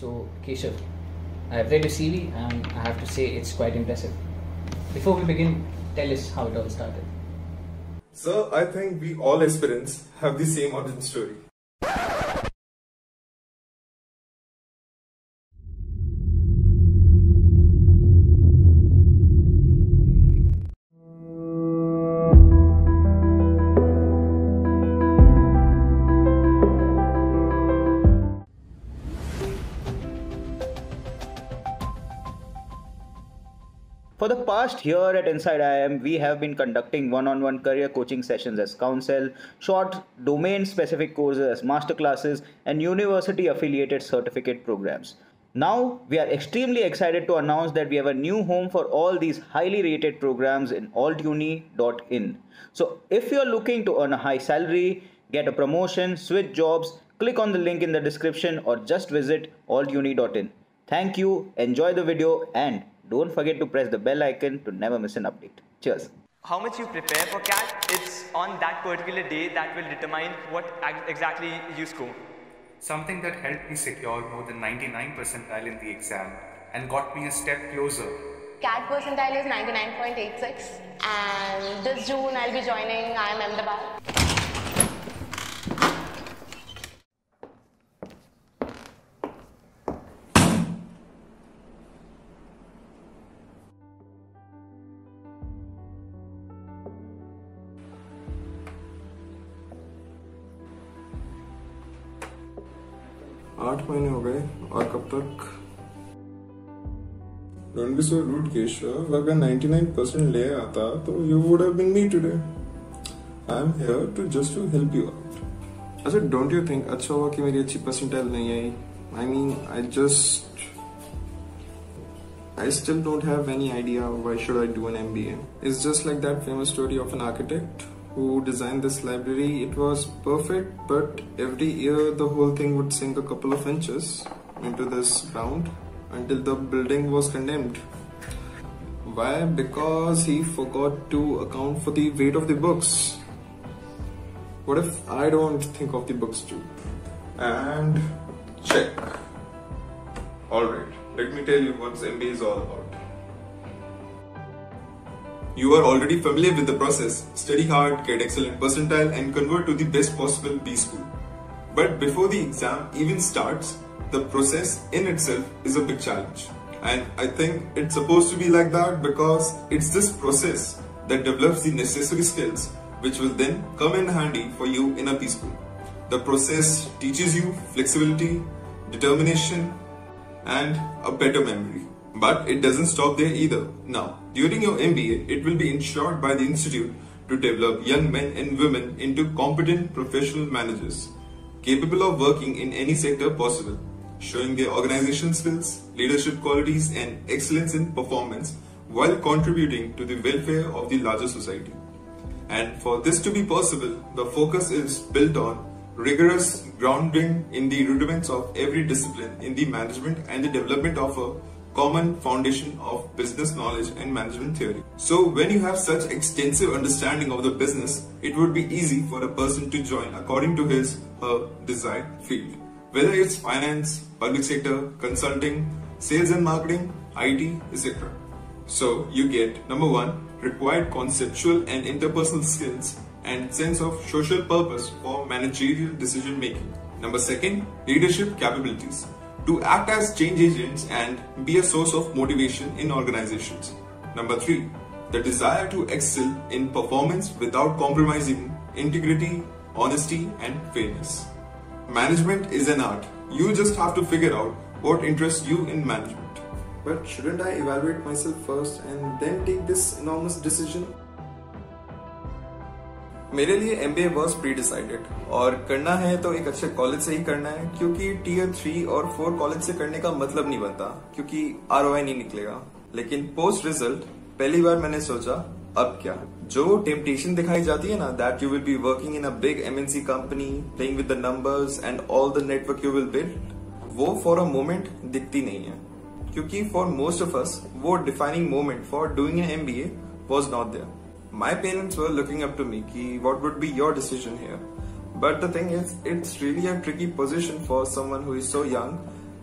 So Keshav, I have read your CV and I have to say it's quite impressive. Before we begin, tell us how it all started. So I think we all aspirants have the same origin story. For the past year at Inside IIM, we have been conducting one-on-one career coaching sessions as counsel, short domain-specific courses as masterclasses, and university-affiliated certificate programs. Now, we are extremely excited to announce that we have a new home for all these highly rated programs in altuni.in. So, if you are looking to earn a high salary, get a promotion, switch jobs, click on the link in the description or just visit altuni.in. Thank you, enjoy the video, and don't forget to press the bell icon to never miss an update. Cheers. How much you prepare for CAT, it's on that particular day that will determine what exactly you score. Something that helped me secure more than 99 percentile in the exam and got me a step closer. CAT percentile is 99.86 and this June I'll be joining IIM Ahmedabad. आठ महीने हो गए और कब तक? Don't be so rude, Keshav. अगर 99% ले आता तो you would have been me today. I am here to just to help you out. अच्छा, don't you think अच्छा हुआ कि मेरी अच्छी percentile नहीं आई? I mean, I still don't have any idea why should I do an MBA. It's just like that famous story of an architect who designed this library. It was perfect, but every year the whole thing would sink a couple of inches into this ground until the building was condemned. Why? Because he forgot to account for the weight of the books. What if I don't think of the books too? And check. Alright, let me tell you what MBA is all about. You are already familiar with the process. Study hard, get excellent percentile and convert to the best possible B school. But before the exam even starts, the process in itself is a big challenge. And I think it's supposed to be like that because it's this process that develops the necessary skills which will then come in handy for you in a B school. The process teaches you flexibility, determination and a better memory. But it doesn't stop there either. Now, during your MBA, it will be ensured by the institute to develop young men and women into competent professional managers, capable of working in any sector possible, showing their organization skills, leadership qualities and excellence in performance while contributing to the welfare of the larger society. And for this to be possible, the focus is built on rigorous grounding in the rudiments of every discipline in the management and the development of a common foundation of business knowledge and management theory. So when you have such extensive understanding of the business, it would be easy for a person to join according to his her desired field. Whether it's finance, public sector, consulting, sales and marketing, IT, etc. So you get number one, required conceptual and interpersonal skills and sense of social purpose for managerial decision making. Number second, leadership capabilities, to act as change agents and be a source of motivation in organizations. Number three, the desire to excel in performance without compromising integrity, honesty, and fairness. Management is an art. You just have to figure out what interests you in management. But shouldn't I evaluate myself first and then take this enormous decision? मेरे लिए MBA was pre-decided और करना है तो एक अच्छे college से ही करना है क्योंकि टीयर 3 और 4 कॉलेज से करने का मतलब नहीं बनता क्योंकि ROI नहीं निकलेगा। लेकिन पोस्ट रिजल्ट पहली बार मैंने सोचा अब क्या, जो टेम्पटेशन दिखाई जाती है ना, that you will be working in a big MNC company, playing with the numbers and all the network you will build, वो फॉर अ मोमेंट दिखती नहीं है क्योंकि फॉर मोस्ट ऑफ अस वो defining moment for doing an MBA was not there. My parents were looking up to me, what would be your decision here? But the thing is, it's really a tricky position for someone who is so young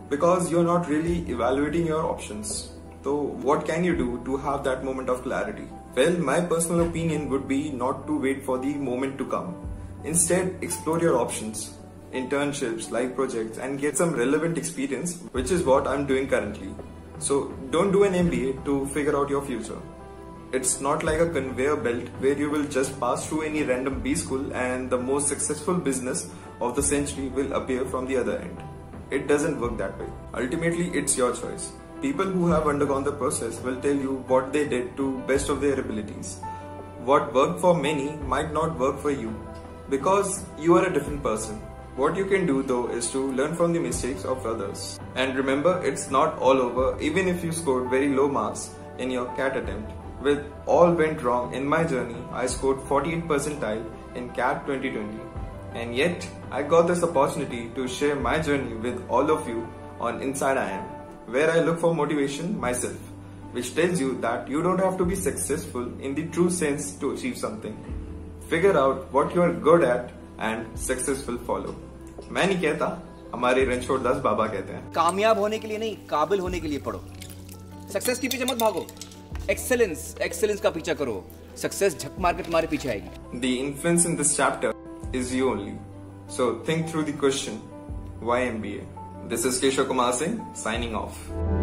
because you're not really evaluating your options. So what can you do to have that moment of clarity? Well, my personal opinion would be not to wait for the moment to come. Instead, explore your options, internships, live projects, and get some relevant experience, which is what I'm doing currently. So don't do an MBA to figure out your future. It's not like a conveyor belt where you will just pass through any random B school and the most successful business of the century will appear from the other end. It doesn't work that way. Ultimately, it's your choice. People who have undergone the process will tell you what they did to best of their abilities. What worked for many might not work for you because you are a different person. What you can do though is to learn from the mistakes of others. And remember, it's not all over even if you scored very low marks in your CAT attempt. With all went wrong in my journey, I scored 48th percentile in CAT 2020. And yet, I got this opportunity to share my journey with all of you on Inside IIM, where I look for motivation myself, which tells you that you don't have to be successful in the true sense to achieve something. Figure out what you are good at and success will follow. मैं नहीं कहता, हमारे रणछोड़ दास बाबा कहते हैं, कामयाब होने के लिए नहीं, काबिल होने के लिए पढ़ो। सक्सेस के पीछे मत भागो, एक्सेलेंस, एक्सेलेंस का पीछा करो, सक्सेस झक मार के तुम्हारे पीछे आएगी। The influence in this chapter is you only. So think through the question, why MBA? This is Keshav Kumar Singh signing off.